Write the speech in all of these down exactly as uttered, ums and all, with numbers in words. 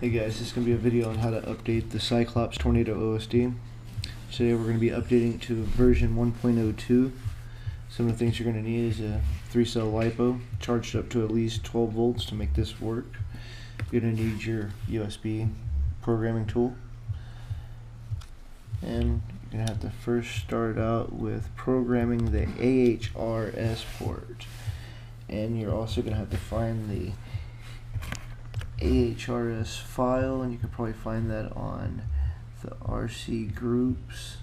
Hey guys, this is going to be a video on how to update the Cyclops Tornado O S D. Today we're going to be updating to version one point oh two. Some of the things you're going to need is a three cell LiPo charged up to at least twelve volts to make this work. You're going to need your U S B programming tool. And you're going to have to first start out with programming the A H R S port. And you're also going to have to find the A H R S file, and you can probably find that on the R C groups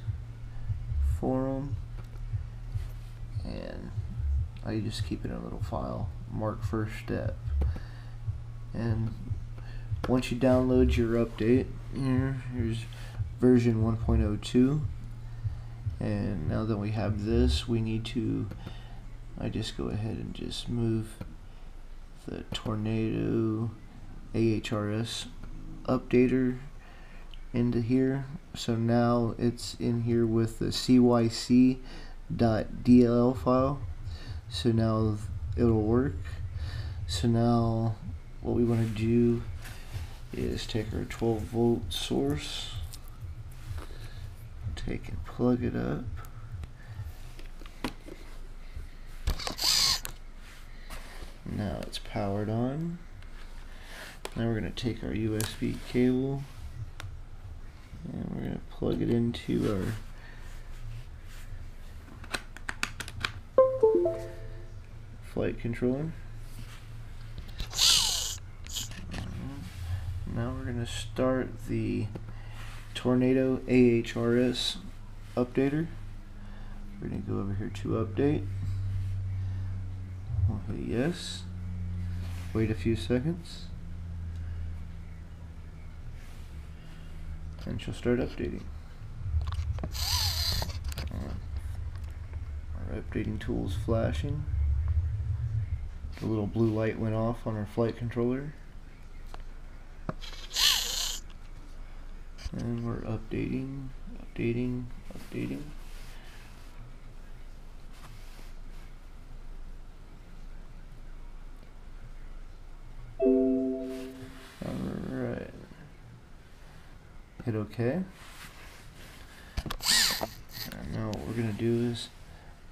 forum, and I just keep it in a little file, mark first step. And once you download your update, here, here's version one point oh two, and now that we have this, we need to I just go ahead and just move the Tornado A H R S updater into here. So now it's in here with the C Y C dot D L L file. So now it'll work. So now what we want to do is take our twelve volt source, take and plug it up. Now it's powered on. Now we're going to take our U S B cable and we're going to plug it into our flight controller. Now we're going to start the Tornado A H R S updater. We're going to go over here to update. We'll hit yes. Wait a few seconds. And she'll start updating. Our updating tool's flashing. The little blue light went off on our flight controller. And we're updating, updating, updating. Hit OK. And now what we're going to do is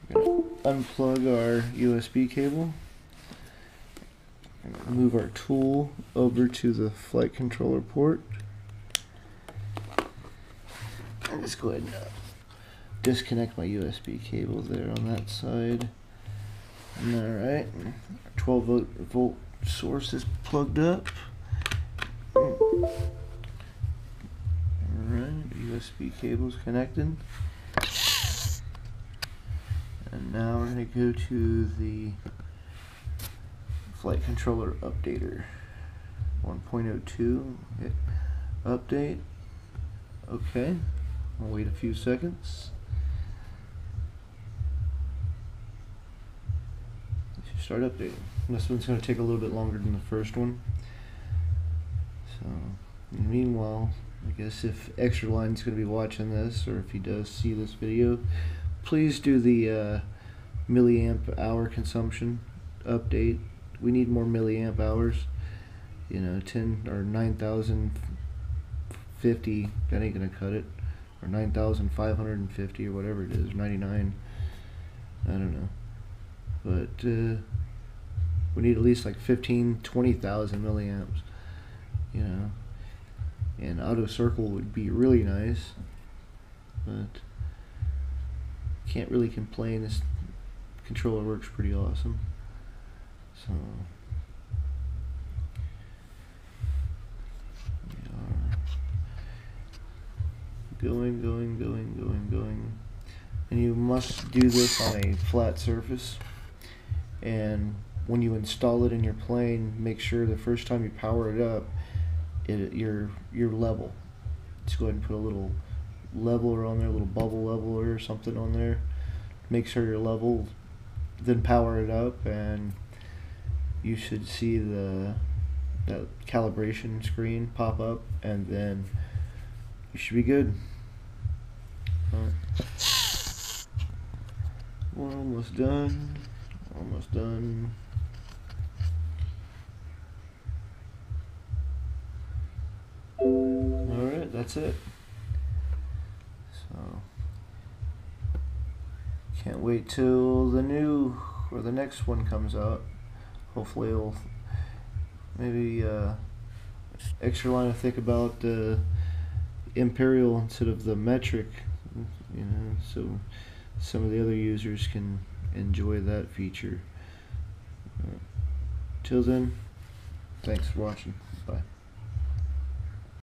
we're going to unplug our U S B cable, and move our tool over to the flight controller port. I'll just go ahead and disconnect my U S B cable there on that side. Alright, our twelve volt source is plugged up. U S B cable's connected, and now we're going to go to the flight controller updater one point oh two. Hit update. Okay, we'll wait a few seconds. It should start updating. This one's going to take a little bit longer than the first one. So, meanwhile, I guess if Extra Line's going to be watching this, or if he does see this video, please do the uh, milliamp hour consumption update. We need more milliamp hours. You know, ten or nine thousand fifty. That ain't gonna cut it. Or nine thousand five hundred and fifty, or whatever it is, ninety-nine. I don't know, but uh, we need at least like fifteen, twenty thousand milliamps. You know. And auto circle would be really nice, but can't really complain. This controller works pretty awesome. So we are going, going, going, going, going. And you must do this on a flat surface. And when you install it in your plane, make sure the first time you power it up, It, your your level. Just go ahead and put a little leveler on there, a little bubble leveler or something on there. Make sure you're level, then power it up, and you should see the that calibration screen pop up, and then you should be good. All right. We're almost done. Almost done. that's it. So can't wait till the new or the next one comes out. Hopefully it'll maybe uh, Extra Line to think about the uh, imperial instead of the metric, you know, so some of the other users can enjoy that feature. Till then, thanks for watching. Bye.